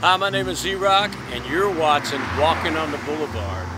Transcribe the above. Hi, my name is Erock, and you're watching Walkin on the Boulevard.